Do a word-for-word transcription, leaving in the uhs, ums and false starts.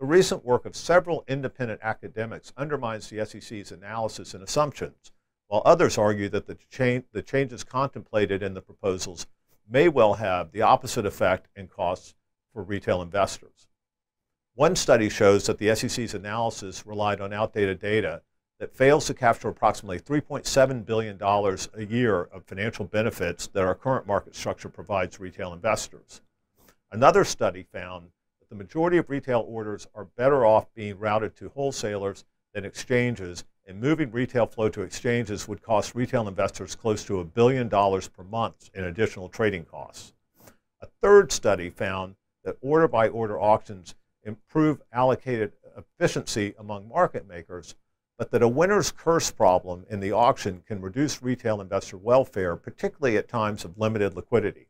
The recent work of several independent academics undermines the S E C's analysis and assumptions, while others argue that the, cha- the changes contemplated in the proposals may well have the opposite effect and costs for retail investors. One study shows that the S E C's analysis relied on outdated data that fails to capture approximately three point seven billion dollars a year of financial benefits that our current market structure provides retail investors. Another study found that the majority of retail orders are better off being routed to wholesalers than exchanges, and moving retail flow to exchanges would cost retail investors close to a billion dollars per month in additional trading costs. A third study found that order-by-order auctions improve allocated efficiency among market makers, but that a winner's curse problem in the auction can reduce retail investor welfare, particularly at times of limited liquidity.